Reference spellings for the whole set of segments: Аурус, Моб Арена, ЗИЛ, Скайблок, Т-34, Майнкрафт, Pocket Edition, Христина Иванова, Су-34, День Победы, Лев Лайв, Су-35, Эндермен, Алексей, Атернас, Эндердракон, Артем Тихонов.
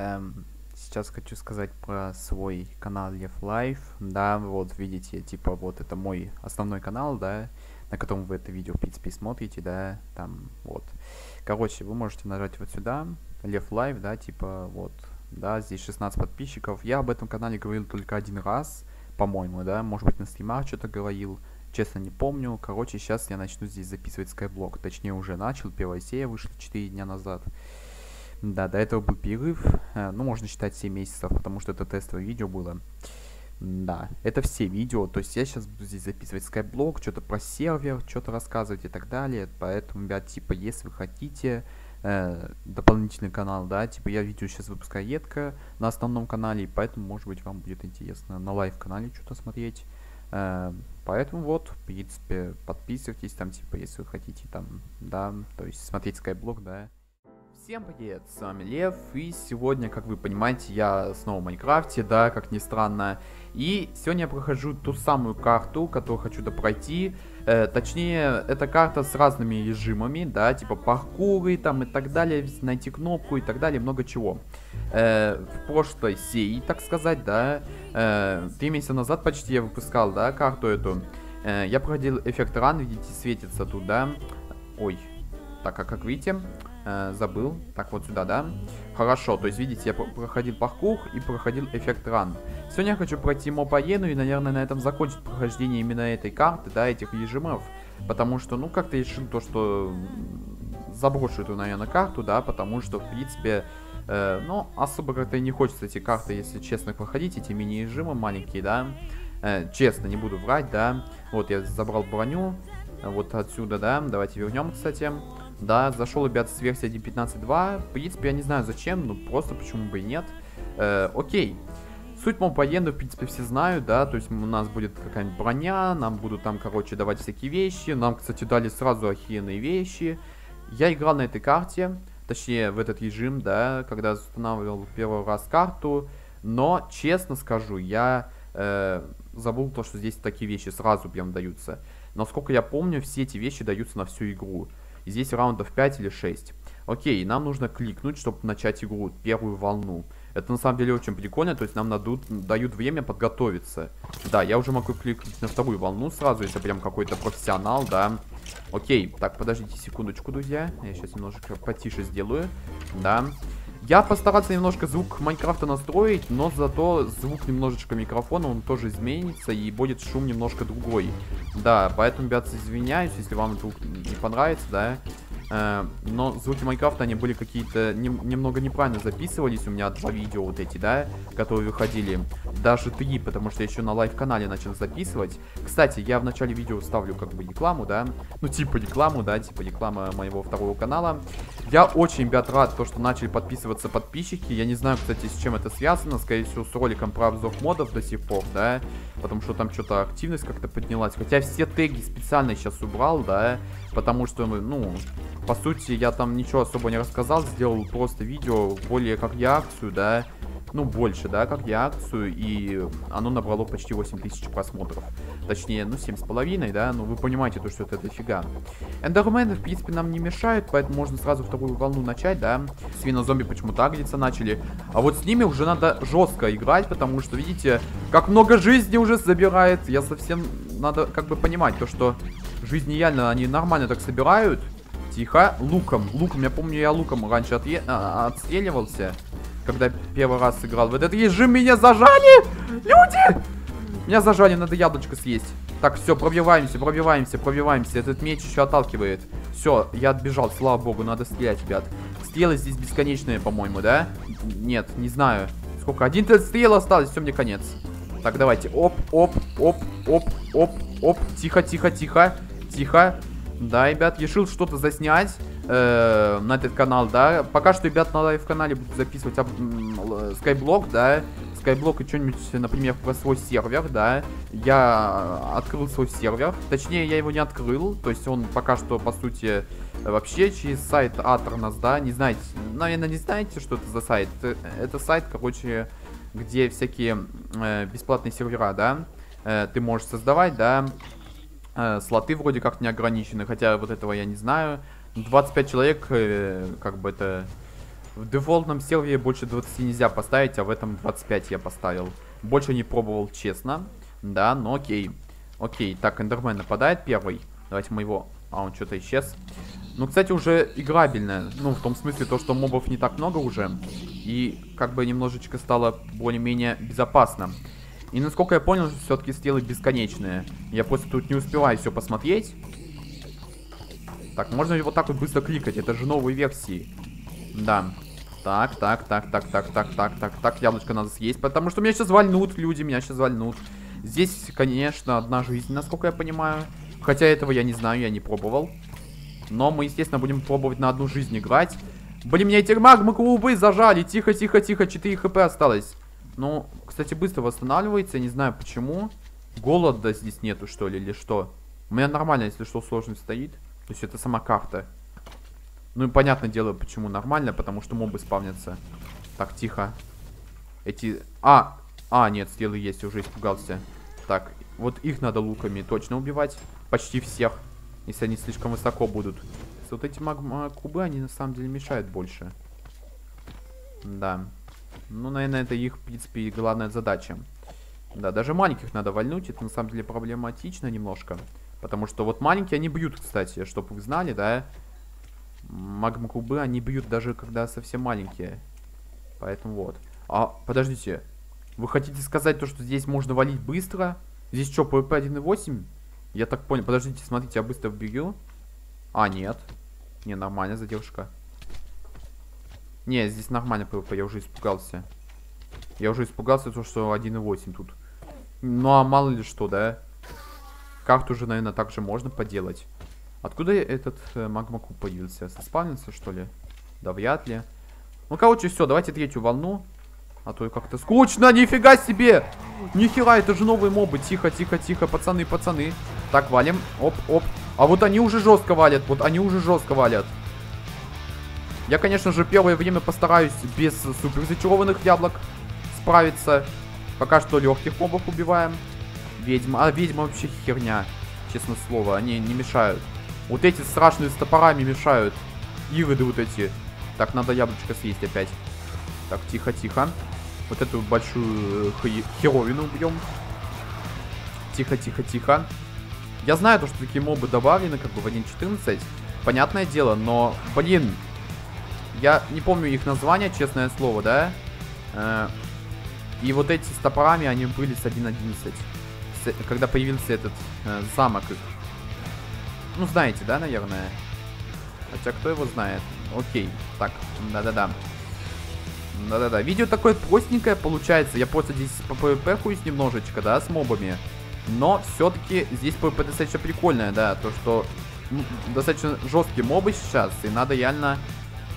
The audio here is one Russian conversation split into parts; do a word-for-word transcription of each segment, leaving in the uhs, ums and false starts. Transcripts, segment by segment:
эм, сейчас хочу сказать про свой канал Лев Лайв. Да, вот видите, типа вот это мой основной канал, да, на котором вы это видео в принципе смотрите, да, там вот. Короче, вы можете нажать вот сюда, Лев Лайв, да, типа вот, да, здесь шестнадцать подписчиков. Я об этом канале говорил только один раз, по-моему, да, может быть на стримах что-то говорил. Честно не помню. Короче, сейчас я начну здесь записывать Скайблок. Точнее, уже начал. Первая серия вышла четыре дня назад. Да, до этого был перерыв. Ну, можно считать семь месяцев, потому что это тестовое видео было. Да, это все видео. То есть я сейчас буду здесь записывать Скайблок, что-то про сервер, что-то рассказывать и так далее. Поэтому, ребят, типа, если вы хотите э, дополнительный канал, да, типа я видео сейчас выпускаю редко на основном канале, поэтому, может быть, вам будет интересно на лайв-канале что-то смотреть. Поэтому вот, в принципе, подписывайтесь там, типа, если вы хотите там, да, то есть смотреть Скайблок, да. Всем привет, с вами Лев, и сегодня, как вы понимаете, я снова в Майнкрафте, да, как ни странно. И сегодня я прохожу ту самую карту, которую хочу допройти. Э, точнее, эта карта с разными режимами, да, типа паркуры там и так далее, найти кнопку и так далее, много чего. Э, в прошлой серии, так сказать, да, э, три месяца назад почти я выпускал, да, карту эту. Э, я проходил эффект ран, видите, светится туда. Ой, так, а как видите... забыл. Так, вот сюда, да? Хорошо, то есть, видите, я проходил паркур и проходил эффект ран. Сегодня я хочу пройти моб-арену и, наверное, на этом закончить прохождение именно этой карты, да, этих режимов. Потому что, ну, как-то решил то, что заброшу эту, наверное, карту, да, потому что, в принципе, э, ну, особо как-то и не хочется эти карты, если честно, проходить, эти мини-режимы маленькие, да. Э, честно, не буду врать, да. Вот, я забрал броню. Вот отсюда, да. Давайте вернем, кстати. Да, зашел, ребят, с версии один пятнадцать два. В принципе, я не знаю зачем, но просто почему бы и нет. Э, окей. Суть моб-арены, в принципе, все знают, да. То есть у нас будет какая-нибудь броня, нам будут там, короче, давать всякие вещи. Нам, кстати, дали сразу охеренные вещи. Я играл на этой карте, точнее, в этот режим, да, когда устанавливал первый раз карту. Но, честно скажу, я э, забыл то, что здесь такие вещи сразу прям даются. Насколько я помню, все эти вещи даются на всю игру. Здесь раундов пять или шесть. Окей, нам нужно кликнуть, чтобы начать игру, первую волну. Это на самом деле очень прикольно, то есть нам надут, дают время подготовиться. Да, я уже могу кликнуть на вторую волну сразу, если прям какой-то профессионал, да. Окей, так, подождите секундочку, друзья. Я сейчас немножко потише сделаю, да. Я постарался немножко звук Майнкрафта настроить, но зато звук немножечко микрофона, он тоже изменится и будет шум немножко другой. Да, поэтому, ребят, извиняюсь, если вам вдруг не понравится, да. Э, но звуки Майнкрафта, они были какие-то, не, немного неправильно записывались у меня два видео вот эти, да, которые выходили. Даже три, потому что я еще на лайв-канале начал записывать. Кстати, я в начале видео ставлю как бы рекламу, да. Ну, типа рекламу, да, типа реклама моего второго канала. Я очень, ребят, рад, то, что начали подписываться подписчики. Я не знаю, кстати, с чем это связано. Скорее всего, с роликом про обзор модов до сих пор, да. Потому что там что-то активность как-то поднялась. Хотя все теги специально сейчас убрал, да. Потому что, ну, по сути, я там ничего особо не рассказал. Сделал просто видео более как реакцию, да. Ну, больше, да, как реакцию. И оно набрало почти восемь тысяч просмотров. Точнее, ну, семь с половиной, да. Ну, вы понимаете, то, что это дофига. Эндермены, в принципе, нам не мешают. Поэтому можно сразу вторую волну начать, да. Свинозомби почему-то агриться начали. А вот с ними уже надо жестко играть. Потому что, видите, как много жизни уже собирает. Я совсем... Надо как бы понимать то, что жизни реально они нормально так собирают. Тихо. Луком. Луком. Я помню, я луком раньше отъ... отстреливался. Когда первый раз сыграл в этот режим, меня зажали! Люди! Меня зажали, надо яблочко съесть. Так, все, пробиваемся, пробиваемся, пробиваемся. Этот меч еще отталкивает. Все, я отбежал, слава богу, надо стрелять, ребят. Стрелы здесь бесконечные, по-моему, да? Нет, не знаю. Сколько? Один стрел осталось, все, мне конец. Так, давайте. Оп, оп, оп, оп, оп, оп. Тихо, тихо, тихо, тихо. Да, ребят, решил что-то заснять э, на этот канал, да. Пока что, ребят, на лайв-канале буду записывать об, э, Скайблок, да. Скайблок и что-нибудь, например, про свой сервер, да. Я открыл свой сервер. Точнее, я его не открыл. То есть он пока что, по сути, вообще через сайт Атернас, да. Не знаете, наверное, не знаете, что это за сайт. Это сайт, короче, где всякие э, бесплатные сервера, да. Э, ты можешь создавать, да. Слоты вроде как не ограничены, хотя вот этого я не знаю. двадцать пять человек, э, как бы это В дефолтном сервере больше двадцати нельзя поставить, а в этом двадцать пять я поставил. Больше не пробовал, честно. Да, но окей. Окей, так, эндермен нападает первый. Давайте мы его... А, он что-то исчез. Ну, кстати, уже играбельная. Ну, в том смысле, то, что мобов не так много уже. И как бы немножечко стало более-менее безопасно. И насколько я понял, все-таки стрелы бесконечные. Я просто тут не успеваю все посмотреть. Так, можно его вот так вот быстро кликать. Это же новые версии. Да. Так, так, так, так, так, так, так, так, так. Яблочко надо съесть, потому что меня сейчас вальнут, люди, меня сейчас вальнут. Здесь, конечно, одна жизнь, насколько я понимаю. Хотя этого я не знаю, я не пробовал. Но мы, естественно, будем пробовать на одну жизнь играть. Блин, меня эти магмы-клубы зажали. Тихо, тихо, тихо, четыре хп осталось. Ну, кстати, быстро восстанавливается, я не знаю почему. Голода здесь нету, что ли, или что? У меня нормально, если что, сложность стоит. То есть это сама карта. Ну и понятное дело, почему нормально, потому что мобы спавнятся. Так, тихо. Эти... А! А, нет, стрелы есть, уже испугался. Так, вот их надо луками точно убивать. Почти всех, если они слишком высоко будут. Вот эти магма-кубы, они на самом деле мешают больше. Да. Ну, наверное, это их, в принципе, и главная задача. Да, даже маленьких надо вальнуть. Это, на самом деле, проблематично немножко. Потому что вот маленькие, они бьют, кстати, чтобы вы знали, да. Магма-кубы, они бьют даже, когда совсем маленькие. Поэтому вот. А, подождите. Вы хотите сказать то, что здесь можно валить быстро? Здесь что, пи ви пи один и восемь? Я так понял. Подождите, смотрите, я быстро вбью. А, нет. Не, нормальная задержка. Не, здесь нормально пи ви пи, я уже испугался. Я уже испугался, то, что один и восемь тут. Ну, а мало ли что, да? Карту уже, наверное, также можно поделать. Откуда этот э, магмакуб появился? Соспавнился, что ли? Да вряд ли. Ну, короче, все, давайте третью волну. А то как-то скучно, нифига себе! Нихера, это же новые мобы. Тихо, тихо, тихо, пацаны, пацаны. Так, валим. Оп, оп. А вот они уже жестко валят, вот они уже жестко валят. Я, конечно же, первое время постараюсь без супер зачарованных яблок справиться. Пока что легких мобов убиваем. Ведьма, а ведьма вообще херня, честно слово, они не мешают. Вот эти страшные с топорами мешают. Ироды вот эти. Так, надо яблочко съесть опять. Так, тихо, тихо. Вот эту большую херовину убьем. Тихо, тихо, тихо. Я знаю, то, что такие мобы добавлены как бы в один точка четырнадцать. Понятное дело, но, блин, я не помню их название, честное слово, да? И вот эти с топорами, они были с один точка одиннадцать. Когда появился этот э, замок. Ну, знаете, да, наверное? Хотя, кто его знает? Окей, так, да-да-да. Да-да-да, видео такое простенькое получается. Я просто здесь по пи ви пи-хуюсь немножечко, да, с мобами. Но все-таки здесь пи ви пи достаточно прикольное, да. То, что ну, достаточно жесткие мобы сейчас. И надо реально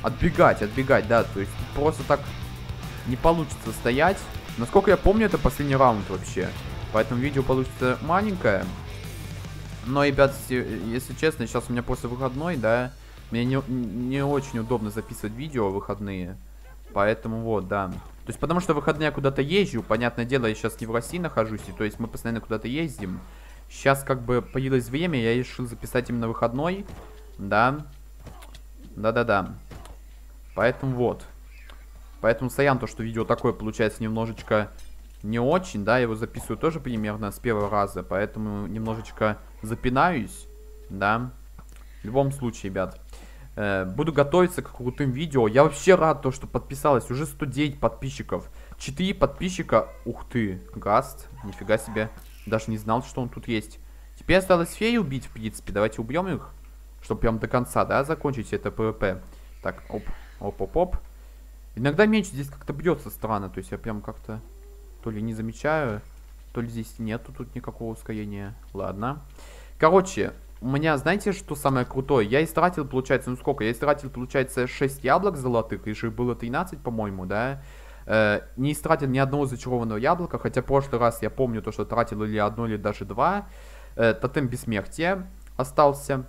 отбегать, отбегать, да. То есть просто так не получится стоять. Насколько я помню, это последний раунд вообще. Поэтому видео получится маленькое. Но, ребят, если честно, сейчас у меня после выходной, да, мне не, не очень удобно записывать видео в выходные. Поэтому вот, да. То есть потому что в выходные я куда-то езжу. Понятное дело, я сейчас не в России нахожусь. И, то есть мы постоянно куда-то ездим. Сейчас как бы появилось время, я решил записать именно выходной. Да. Да-да-да. Поэтому вот. Поэтому сорян, то, что видео такое получается немножечко... Не очень, да, я его записываю тоже примерно с первого раза, поэтому немножечко запинаюсь, да. В любом случае, ребят, э, буду готовиться к крутым видео. Я вообще рад, то, что подписалось, уже сто девять подписчиков. четыре подписчика, ух ты, Гаст, нифига себе, даже не знал, что он тут есть. Теперь осталось фею убить, в принципе, давайте убьем их, чтобы прям до конца, да, закончить это пи ви пи. Так, оп, оп-оп-оп. Иногда меч здесь как-то бьется странно, то есть я прям как-то... То ли не замечаю, то ли здесь нету тут никакого ускорения. Ладно. Короче, у меня, знаете, что самое крутое? Я истратил, получается, ну сколько? Я истратил, получается, шесть яблок золотых. И же было тринадцать, по-моему, да? Э, не истратил ни одного зачарованного яблока. Хотя в прошлый раз я помню то, что тратил или одно, или даже два. Э, тотем бессмертия остался.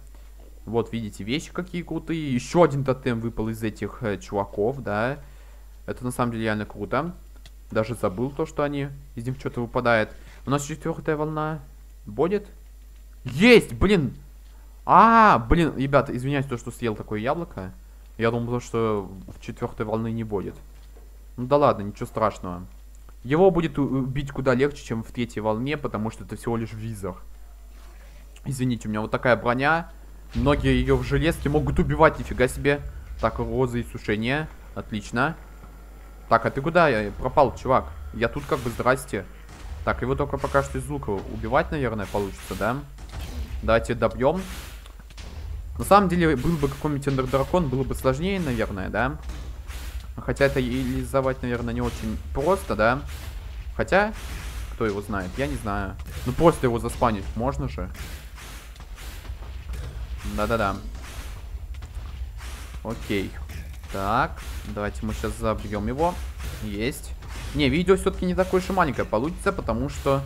Вот, видите, вещи какие крутые. Еще один тотем выпал из этих э, чуваков, да? Это на самом деле реально круто. Даже забыл то, что они из них что-то выпадает. У нас четвертая волна будет. Есть, блин. А, блин, ребята, извиняюсь, то, что съел такое яблоко. Я думал, что четвертой волны не будет. Ну да ладно, ничего страшного. Его будет убить куда легче, чем в третьей волне, потому что это всего лишь визор. Извините, у меня вот такая броня. Многие ее в железке могут убивать, нифига себе. Так, розы и сушение. Отлично. Так, а ты куда? Я пропал, чувак. Я тут как бы, здрасте. Так, его только пока что из лука убивать, наверное, получится, да? Давайте добьем. На самом деле, был бы какой-нибудь эндердракон, было бы сложнее, наверное, да? Хотя это реализовать, наверное, не очень просто, да? Хотя, кто его знает, я не знаю. Ну, просто его заспанить можно же. Да-да-да. Окей. Так, давайте мы сейчас забьем его. Есть. Не, видео все-таки не такое уж и маленькое получится, потому что...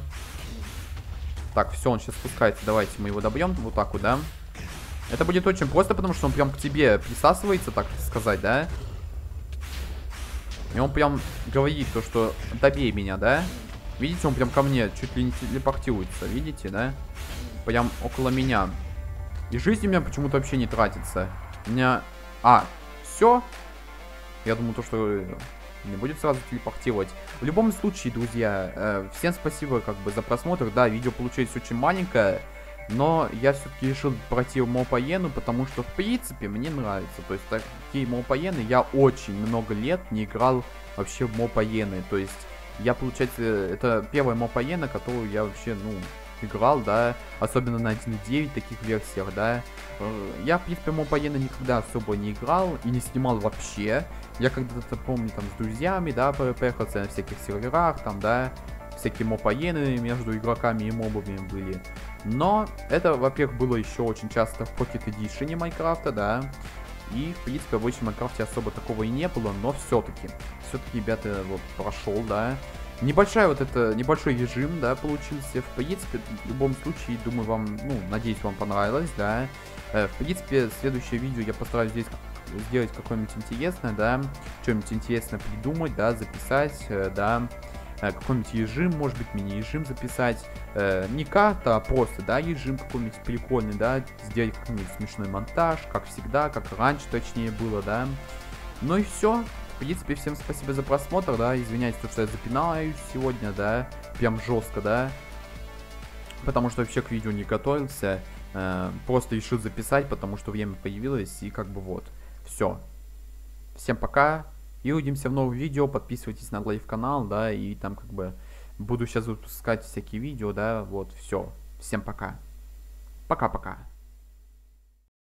Так, все, он сейчас спускается. Давайте мы его добьем вот так вот, да? Это будет очень просто, потому что он прям к тебе присасывается, так сказать, да? И он прям говорит то, что добей меня, да? Видите, он прям ко мне чуть ли не телепортируется, видите, да? Прям около меня. И жизнь у меня почему-то вообще не тратится. У меня... А, все? Я думаю, то, что не будет сразу телепортировать. В любом случае, друзья, э, всем спасибо как бы за просмотр. Да, видео получилось очень маленькое. Но я все-таки решил пройти Моупаену, потому что, в принципе, мне нравится. То есть, такие Моупаены я очень много лет не играл вообще в Моупаены. То есть, я, получается, это первая Моупаена, которую я вообще, ну, играл, да. Особенно на один и девять таких версиях, да. Я, в принципе, Моупаена никогда особо не играл и не снимал вообще. Я когда-то, помню, там, с друзьями, да, проехался на всяких серверах, там, да. Всякие Моупаены между игроками и мобами были. Но это, во-первых, было еще очень часто в Pocket Edition Майнкрафта, да. И, в принципе, в обычном Майнкрафте особо такого и не было, но все-таки. Все-таки, ребята, вот, прошел, да. Небольшая вот это, небольшой режим, да, получился. В принципе, в любом случае, думаю, вам, ну, надеюсь, вам понравилось, да. В принципе, следующее видео я постараюсь здесь сделать какое-нибудь интересное, да. Что-нибудь интересное придумать, да, записать, да. Какой-нибудь ежим, может быть, мини-ежим записать. Э, не карта, а просто, да, ежим какой-нибудь прикольный, да. Сделать какой-нибудь смешной монтаж, как всегда, как раньше, точнее, было, да. Ну и все. В принципе, всем спасибо за просмотр, да. Извиняюсь, что я запинаюсь сегодня, да. Прям жестко, да. Потому что вообще к видео не готовился. Э, просто решил записать, потому что время появилось, и как бы вот. Все. Всем пока. И увидимся в новых видео, подписывайтесь на Лев канал, да, и там как бы буду сейчас выпускать всякие видео, да, вот, все. Всем пока. Пока-пока.